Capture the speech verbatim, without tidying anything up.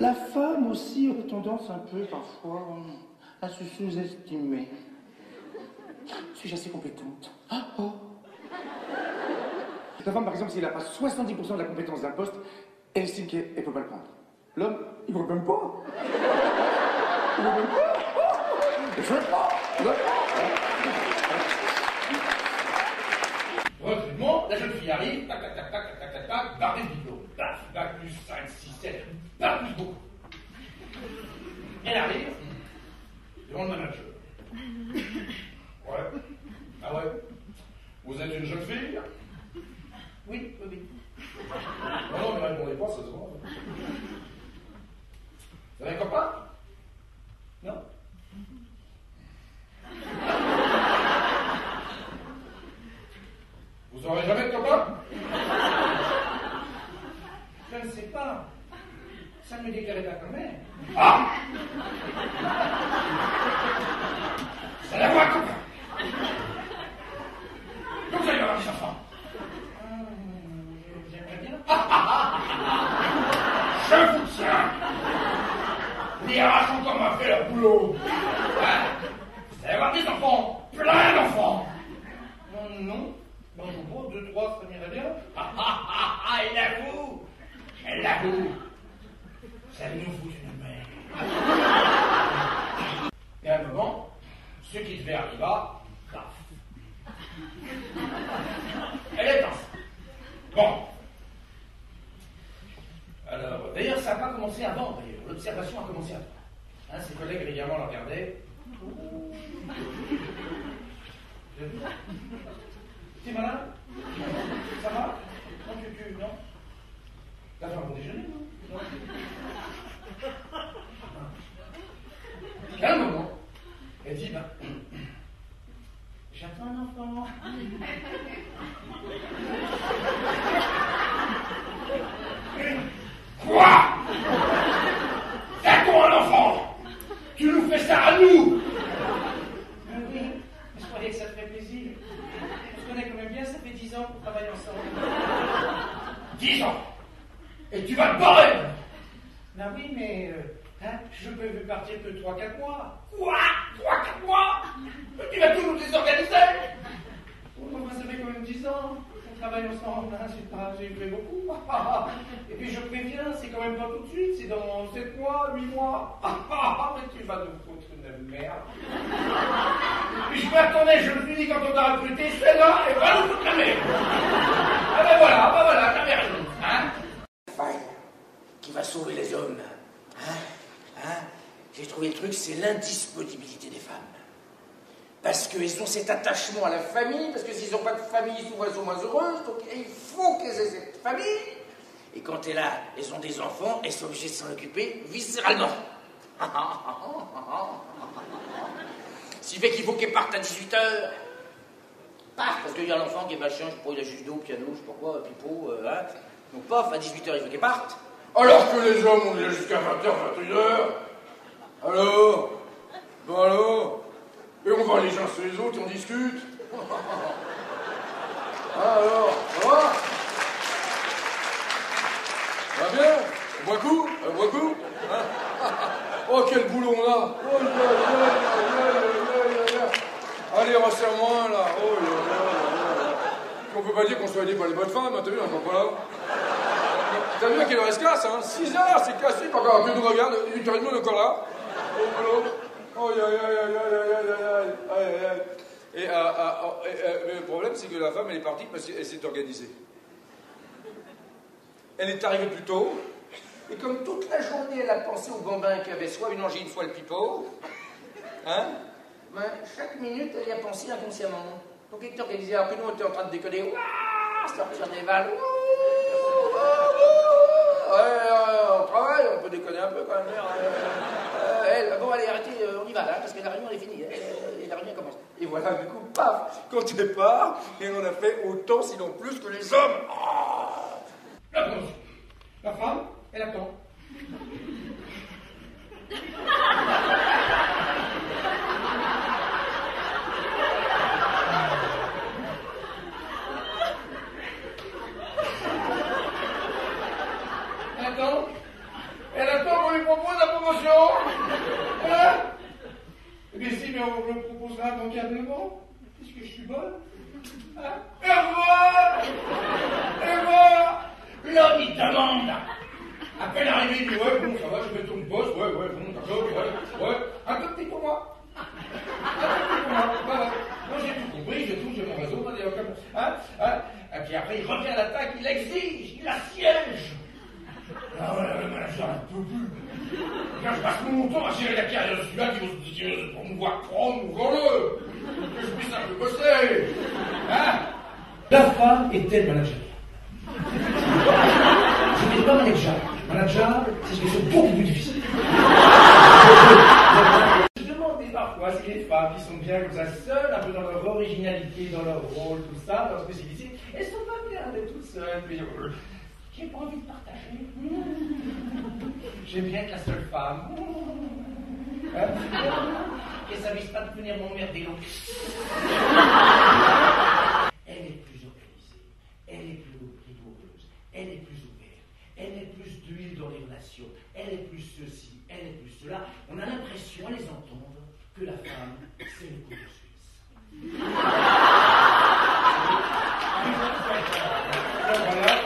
La femme aussi a tendance un peu parfois à se sous-estimer. Suis-je assez compétente? Ah, oh. La femme, par exemple, s'il n'a pas soixante-dix pour cent de la compétence d'un poste, elle estime qu'elle ne peut pas le prendre. L'homme, il ne veut même pas. Il ne veut même pas. Il ne veut pas. Il ne veut pas. Recrutement, la jeune fille arrive, tac, tac, tac, tac, tac, tac, tac, barre les diplômes. Paf, bac plus cinq, six, sept, barre plus beaucoup. Elle arrive devant le manager. Ouais. Ah ouais. Vous êtes une jeune fille? Oui, oui, oui. Non, non, mais répondez pas, ça se voit. Vous avez un copain? Non. Vous n'aurez jamais de copain? Je ne sais pas. Ça ne me déclarait pas quand même. Ah! Ça n'a pas un copain! Comment ça, il va avoir des enfants? Je vous tiens. Les rats ont comme à faire le boulot. Vous allez avoir des enfants, plein d'enfants. Non, non. Bon, bon, deux, trois, ça m'irait bien. Ah, ah, ah, ah, elle l'avoue. Elle l'avoue. Ça nous fout une merde. Et à un moment, ce qui devait arriver, paf. Elle est enceinte. Bon. Alors, d'ailleurs, ça n'a pas commencé avant, d'ailleurs. L'observation a commencé avant. Hein, ses collègues régulièrement la regardaient. T'es malade? Ça va? Non, tu tu, non? T'as fait un bon déjeuner, non? Non. À un moment, elle dit, ben, j'attends un enfant. Quoi? T'attends un enfant? Tu nous fais ça à nous? Ah oui, je croyais que ça te fait plaisir. On se connaît quand même bien, ça fait dix ans qu'on travaille ensemble. Dix ans? Et tu vas te barrer? Ben oui, mais euh, hein, je peux partir que trois quatre mois. Quoi? trois quatre mois? Tu vas tout nous désorganiser? Oh, ben, ça fait quand même dix ans. Travaille ensemble, hein, c'est pas, j'ai fait beaucoup. Et puis je préviens, c'est quand même pas tout de suite, c'est dans sept mois, huit mois. Mais tu vas nous foutre une merde. Et puis je m'attendais, je me suis dit quand on t'a recruté, c'est là, et va nous foutre la merde. Ah ben voilà, ben voilà, t'as bien raison. Hein? La faille qui va sauver les hommes. Hein? Hein? J'ai trouvé le truc, c'est l'indisponibilité des femmes. Parce qu'ils ont cet attachement à la famille, parce que s'ils n'ont pas de famille, souvent elles sont moins heureuses, donc il faut qu'elles aient cette famille. Et quand elles ont des enfants, elles sont obligées de s'en occuper viscéralement. Ce qui fait qu'il faut qu'elles partent à dix-huit heures. Paf, parce qu'il y a l'enfant qui est machin, je sais pas, il a juste d'eau, piano, je sais pas quoi, pipo, euh, hein. Donc paf, à dix-huit heures, il faut qu'elles partent. Alors que les hommes, on est là jusqu'à vingt heures, vingt-et-une heures. Alors? Ben alors? Et on va les uns sur les autres et on discute. Ah alors, ça va? Ça va bien? On boit coup? On boit coup? Hein? Oh, quel boulot on a! Oh là là là là là! Allez, resserre-moi là! Oh là là là là! On peut pas dire qu'on soit aidé par les bonnes femmes, hein, t'as vu, on n'est pas là. T'as vu à quelle heure elle se casse, hein? six heures, c'est cassé, par contre, que nous regarde, huit heures trente, on est encore là. Oh boulot! Oh, yeah, yeah, yeah, yeah, yeah, yeah, yeah. Et euh, euh, euh, le problème, c'est que la femme, elle est partie parce qu'elle s'est organisée. Elle est arrivée plus tôt, et comme toute la journée, elle a pensé au bambin qui avait soit une angine, soit le pipeau, hein, ben, chaque minute, elle y a pensé inconsciemment. Donc, elle est organisée, alors que nous, on était en train de déconner, ouah, sortir des balles, ouah, ouah, ouah. Ouais, euh, on travaille, on peut déconner un peu quand même. Euh, elle, bon, allez, arrêtez, euh, on y va, là, parce que la réunion, elle est finie, euh, et la réunion commence. Et voilà, du coup, paf, quand elle part, et on a fait autant, sinon plus, que les hommes. Oh la pause. La femme, elle attend. Elle attend. Et le temps qu'on lui propose la promotion, hein? Eh bien si, mais on le proposera bancablement, puisque je suis bonne. Hein? Et voilà! Et voilà! L'homme, il demande! Après l'arrivée, il dit, ouais, bon, ça va, je vais tourner le poste, ouais, ouais, bon, d'accord, ouais, ouais. Un peu petit pour moi. Un peu petit pour moi, voilà. Moi, j'ai tout compris, j'ai tout, j'ai mon réseau, on est comme hein, hein. Et puis après, il revient à l'attaque, il exige, il assiège. Ah ouais, le manager ne peut plus. Quand je passe mon temps à gérer la carrière de celui-là qui veut pour me voir prendre, ouvrons-le. Que je puisse un peu bosser. Hein? La femme était le manager. Je n'ai pas manager. Manager, c'est ce que c'est beaucoup plus difficile. Je demandais parfois si les femmes qui sont bien comme ça, seules, un peu dans leur originalité, dans leur rôle, tout ça, dans leur spécificité, elles sont pas bien d'être toutes seules. Mais... j'ai pas envie de partager. J'aime bien être la seule femme. Hein? Et ça risque pas de venir m'emmerder. Elle est plus organisée, elle est plus rigoureuse, elle est plus ouverte, elle est plus d'huile dans les relations, elle est plus ceci, elle est plus cela. On a l'impression, à les entendre, que la femme, c'est le couteau suisse. Voilà.